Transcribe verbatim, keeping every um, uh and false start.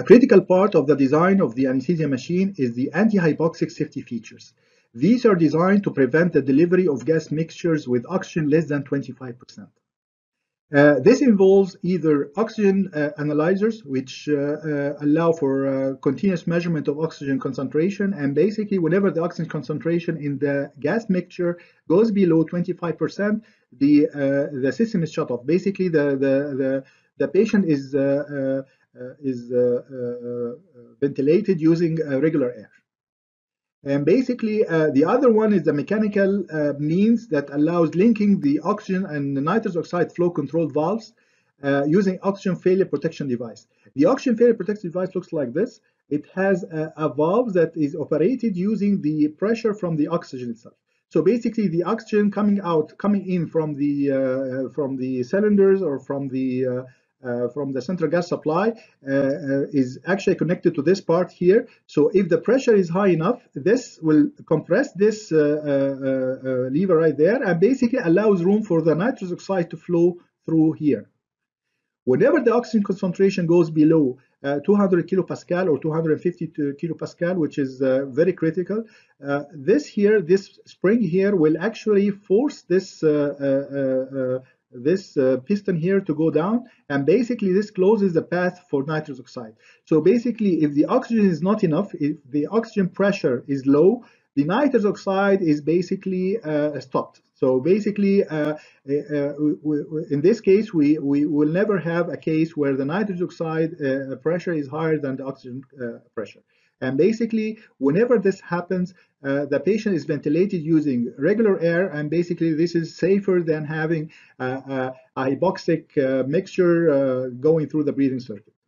A critical part of the design of the anesthesia machine is the anti-hypoxic safety features. These are designed to prevent the delivery of gas mixtures with oxygen less than twenty-five percent. Uh, this involves either oxygen uh, analyzers, which uh, uh, allow for uh, continuous measurement of oxygen concentration, and basically whenever the oxygen concentration in the gas mixture goes below twenty-five percent, the uh, the system is shut off. Basically, the the the, the patient is uh, uh, is uh, uh, ventilated using uh, regular air. And basically, uh, the other one is the mechanical uh, means that allows linking the oxygen and the nitrous oxide flow control valves uh, using oxygen failure protection device. The oxygen failure protection device looks like this. It has a, a valve that is operated using the pressure from the oxygen itself. So basically, the oxygen coming out, coming in from the uh, from the cylinders or from the uh, Uh, from the central gas supply uh, uh, is actually connected to this part here. So if the pressure is high enough, this will compress this uh, uh, uh, lever right there and basically allows room for the nitrous oxide to flow through here. Whenever the oxygen concentration goes below uh, two hundred kilopascal or two hundred fifty kilopascal, which is uh, very critical, uh, this here, this spring here will actually force this uh, uh, uh, this uh, piston here to go down, and basically this closes the path for nitrous oxide. So basically, if the oxygen is not enough, if the oxygen pressure is low, the nitrous oxide is basically uh, stopped. So basically, uh, uh, in this case, we, we will never have a case where the nitrous oxide uh, pressure is higher than the oxygen uh, pressure. And basically, whenever this happens, uh, the patient is ventilated using regular air, and basically this is safer than having uh, a, a hypoxic uh, mixture uh, going through the breathing circuit.